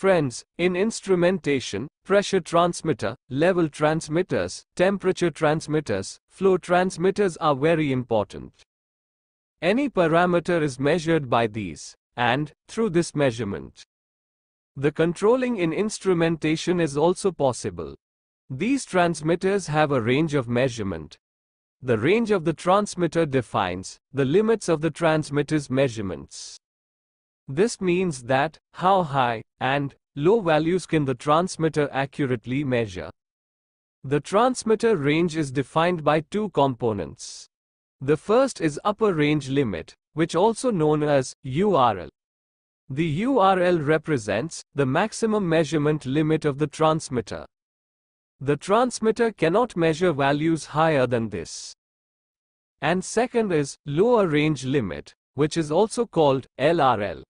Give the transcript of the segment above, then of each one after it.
Friends, in instrumentation, pressure transmitter, level transmitters, temperature transmitters, flow transmitters are very important. Any parameter is measured by these, and, through this measurement, the controlling in instrumentation is also possible. These transmitters have a range of measurement. The range of the transmitter defines the limits of the transmitter's measurements. This means that, how high and low values can the transmitter accurately measure. The transmitter range is defined by two components. The first is upper range limit, which also known as URL. The URL represents the maximum measurement limit of the transmitter. The transmitter cannot measure values higher than this. And second is lower range limit, which is also called LRL.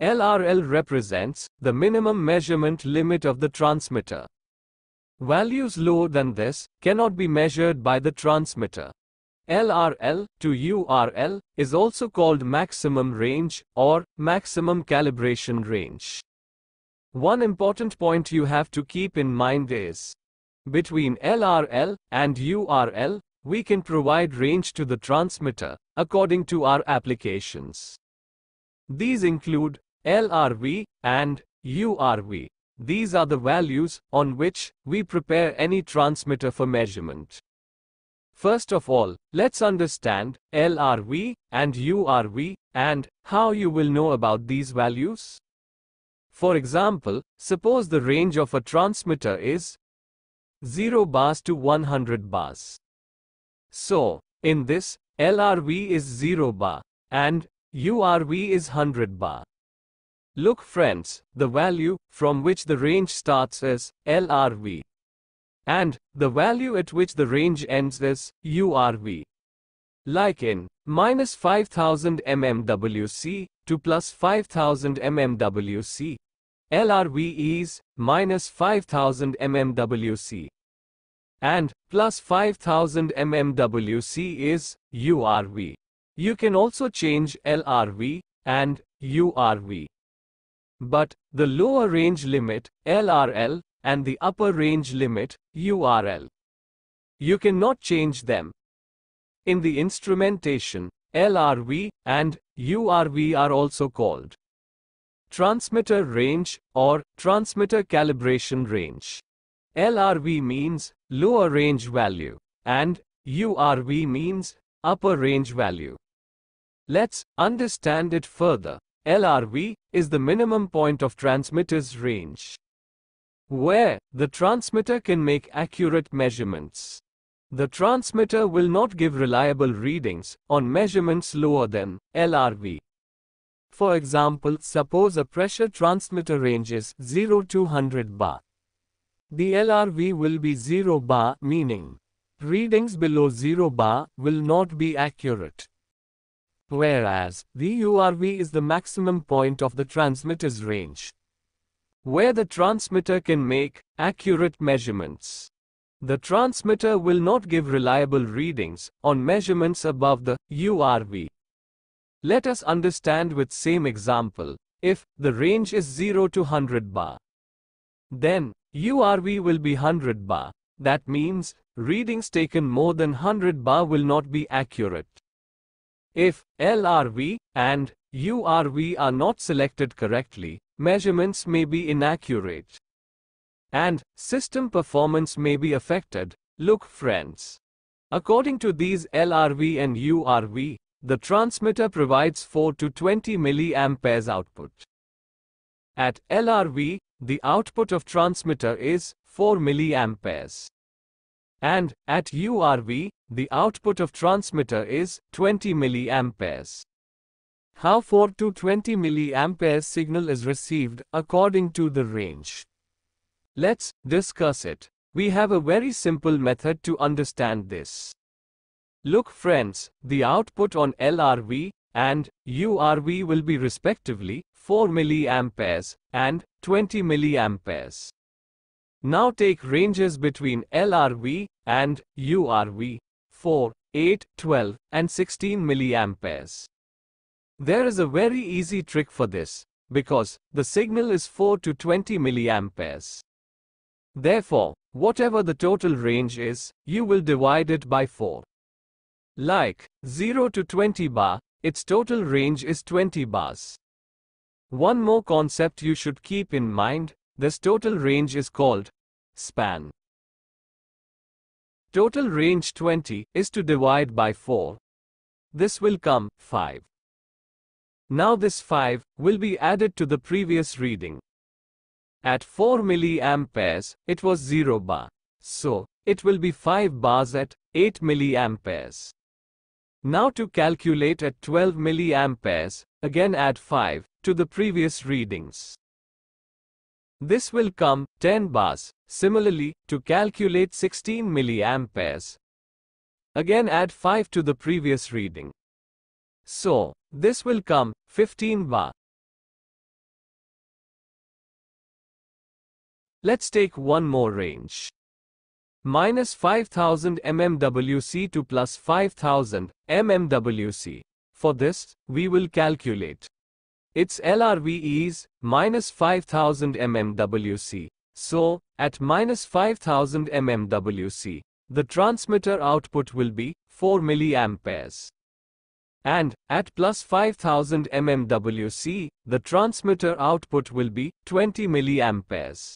LRL represents the minimum measurement limit of the transmitter. Values lower than this cannot be measured by the transmitter. LRL to URL is also called maximum range or maximum calibration range. One important point you have to keep in mind is, between LRL and URL, we can provide range to the transmitter according to our applications. These include LRV and URV. These are the values on which we prepare any transmitter for measurement. First of all, let's understand LRV and URV and how you will know about these values. For example, suppose the range of a transmitter is 0 bars to 100 bars. So, in this, LRV is 0 bar and URV is 100 bar. Look friends, the value from which the range starts is LRV. And the value at which the range ends is URV. Like in -5000 mmWC to +5000 mmWC, LRV is -5000 mmWC. And +5000 mmWC is URV. You can also change LRV and URV. But the lower range limit, LRL, and the upper range limit, URL, you cannot change them. In the instrumentation, LRV and URV are also called transmitter range or transmitter calibration range. LRV means lower range value and URV means upper range value. Let's understand it further. LRV is the minimum point of transmitter's range, where the transmitter can make accurate measurements. The transmitter will not give reliable readings on measurements lower than LRV. For example, suppose a pressure transmitter range is 0 to 100 bar. The LRV will be 0 bar, meaning readings below 0 bar will not be accurate. Whereas, the URV is the maximum point of the transmitter's range, where the transmitter can make accurate measurements. The transmitter will not give reliable readings on measurements above the URV. Let us understand with same example. If the range is 0 to 100 bar, then URV will be 100 bar. That means, readings taken more than 100 bar will not be accurate. If LRV and URV are not selected correctly, measurements may be inaccurate, and system performance may be affected. Look friends, according to these LRV and URV, the transmitter provides 4 to 20 mA output. At LRV, the output of transmitter is 4 mA. And at URV, the output of transmitter is 20 mA. How 4 to 20 mA signal is received according to the range? Let's discuss it. We have a very simple method to understand this. Look friends, the output on LRV and URV will be respectively 4 mA and 20 mA. Now take ranges between LRV and URV, 4, 8, 12, and 16 mA. There is a very easy trick for this, because the signal is 4 to 20 milliamperes. Therefore, whatever the total range is, you will divide it by 4. Like 0 to 20 bar, its total range is 20 bars. One more concept you should keep in mind, this total range is called span. Total range 20 is to divide by 4. This will come 5. Now this 5 will be added to the previous reading. At 4 milliamperes, it was 0 bar. So, it will be 5 bars at 8 milliamperes. Now to calculate at 12 milliamperes, again add 5 to the previous readings. This will come 10 bars. Similarly, to calculate 16 milliamperes, again add 5 to the previous reading. So, this will come 15 bar. Let's take one more range. Minus 5000 mmWC to plus 5000 mmWC. For this, we will calculate its LRV is minus 5000 mmWC. So, at minus 5000 mmWC, the transmitter output will be 4 milliamperes. And, at plus 5000 mmWC, the transmitter output will be 20 milliamperes.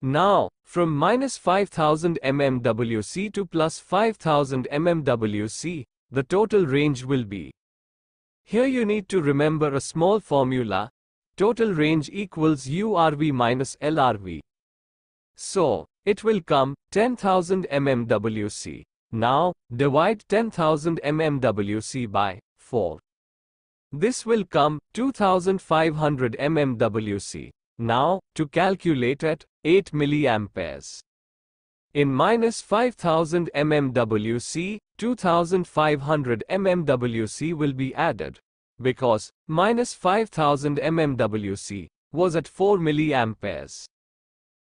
Now, from minus 5000 mmWC to plus 5000 mmWC, the total range will be. Here you need to remember a small formula, total range equals URV minus LRV. So, it will come 10,000 mmWC. Now, divide 10,000 mmWC by 4. This will come 2,500 mmWC. Now, to calculate at 8 milliamperes. In minus 5000 mmWC, 2500 mmWC will be added, because minus 5000 mmWC was at 4 milliamperes.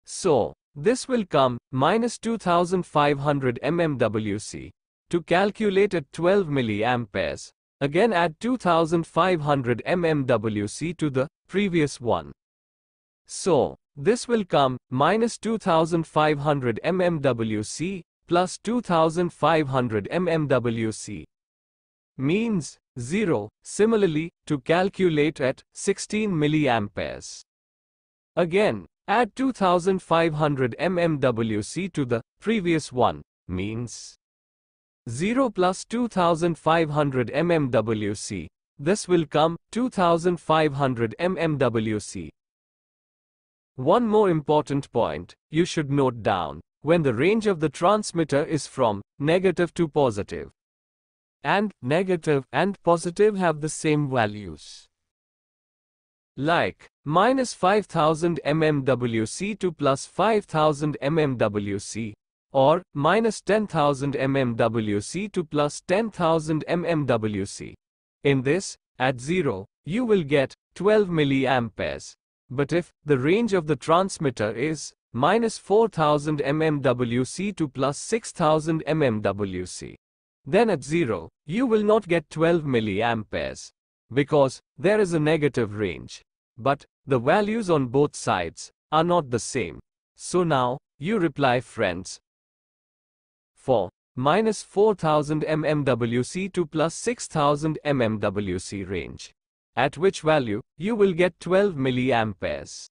So, this will come minus 2500 mmWC. To calculate at 12 milliamperes, again add 2500 mmWC to the previous one. So, this will come minus 2500 mmWC plus 2500 mmWC. Means 0. Similarly, to calculate at 16 milliamperes. Again, add 2500 mmWC to the previous one. Means 0 plus 2500 mmWC. This will come 2500 mmWC. One more important point you should note down, when the range of the transmitter is from negative to positive. And negative and positive have the same values. Like, minus 5000 mmWC to plus 5000 mmWC, or minus 10,000 mmWC to plus 10,000 mmWC. In this, at 0, you will get 12 milliamperes. But if the range of the transmitter is minus 4000 mmWC to plus 6000 mmWC, then at 0, you will not get 12 milliamperes, because there is a negative range. But the values on both sides are not the same. So now, you reply friends. For minus 4000 mmWC to plus 6000 mmWC range. At which value, you will get 12 milliamperes.